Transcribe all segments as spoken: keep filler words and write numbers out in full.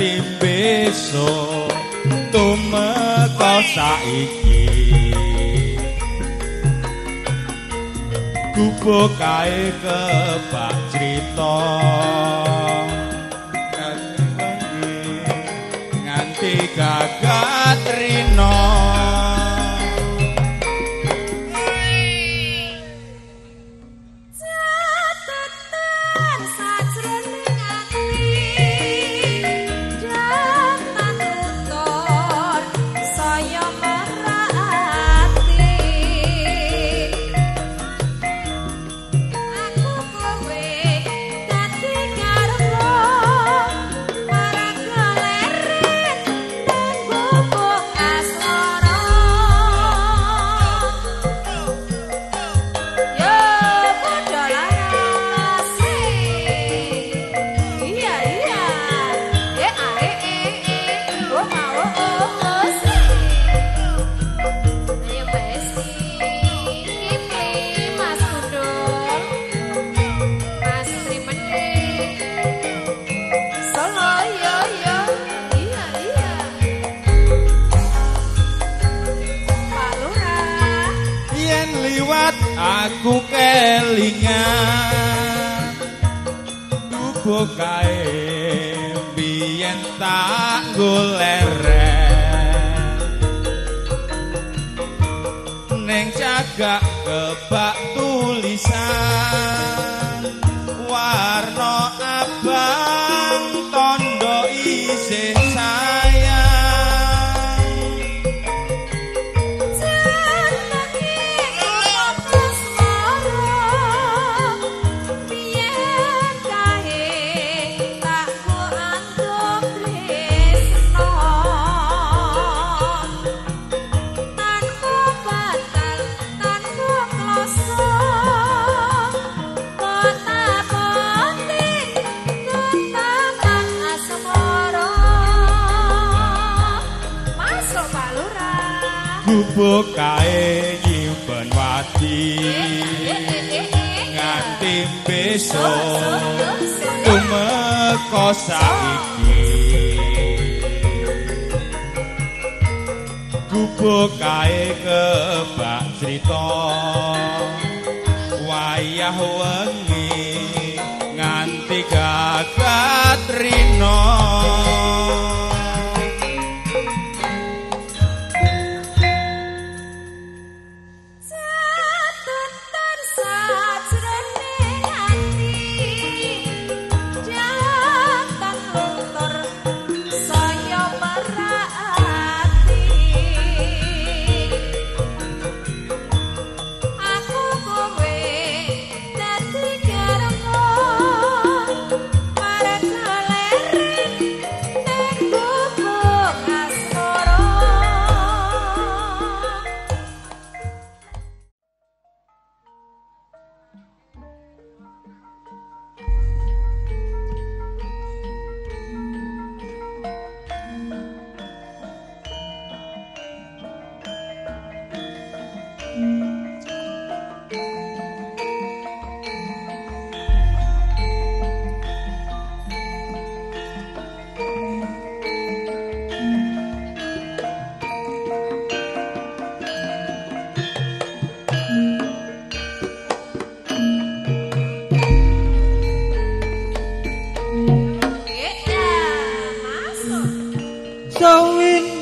Ganti besok tumeka saiki gubuk kae kebak crita nganti gagah trina aku kelingan dubo kae biyen tak goleren ning cagak kebak tulisan warna abang tondo isih gubuk kae nyimpen wati nganti besok tumeka saiki gubuk kae kebak crita wayah wengi nganti gagah trina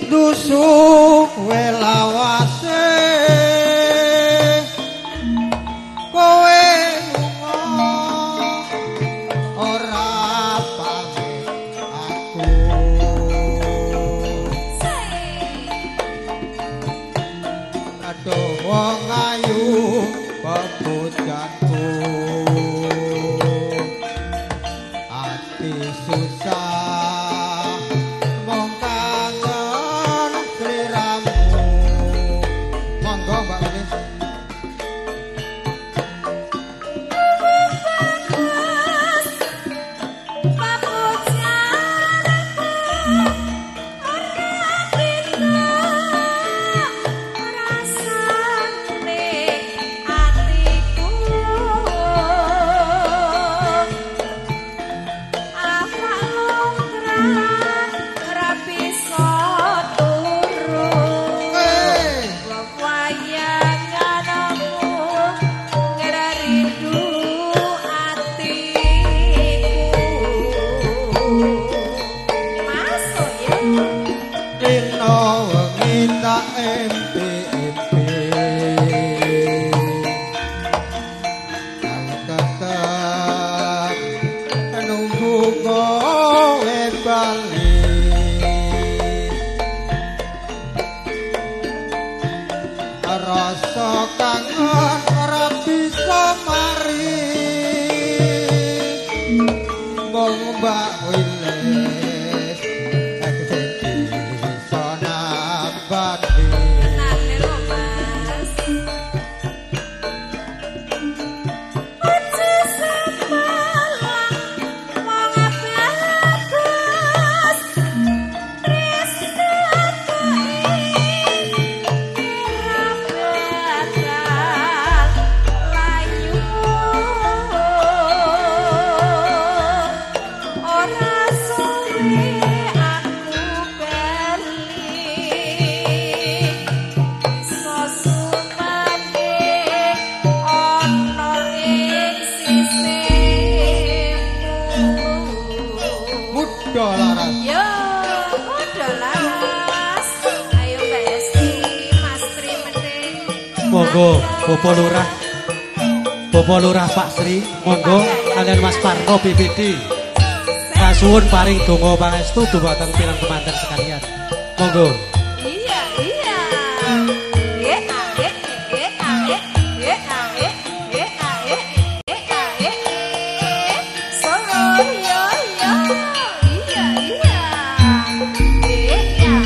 dusuk welawase kowe lunga ora pamit aku kado wong ayu pebocanku ati susah Monggo Bapak Lurah, Bapak Lurah Pak Sri, monggo kalian Mas Parno B P D. Kasuwun paring donga pangestu dumateng pirang pemanten sekalian. Monggo. Iya, iya. Nggih, nggih, nggih, nggih, nggih, nggih, nggih, nggih, nggih, nggih. Solo yo yo. Iya, iya. Nggih, iya.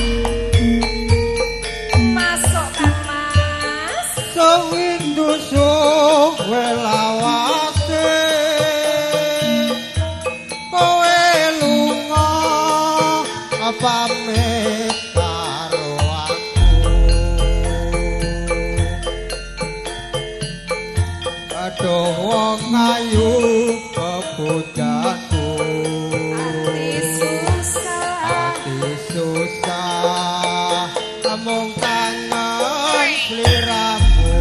Masuk kan Mas. Sawin dusuk welawas. Pamit karo aku aduh wong ayu pepujaku ati susah ati susah amung kangen sliramu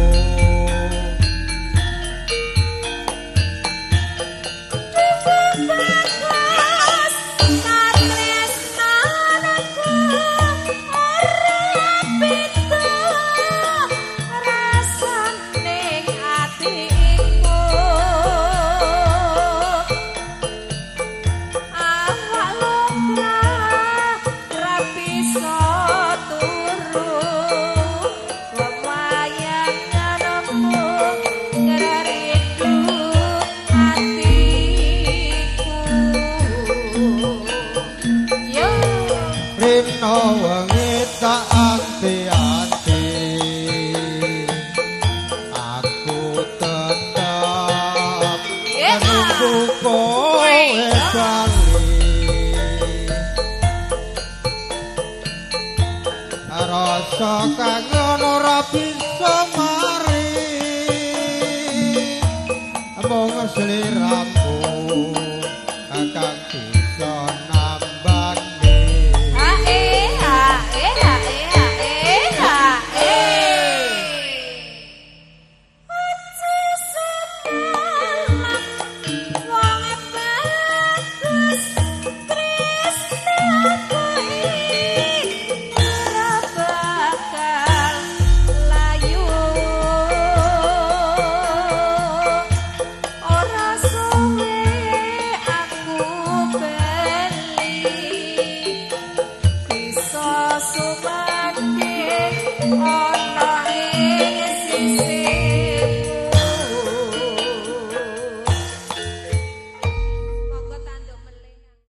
kangen ora bisa mari mung sliramu kakang bisa nambani hae hae hae hae hae ati semangat wong bagus tresna oh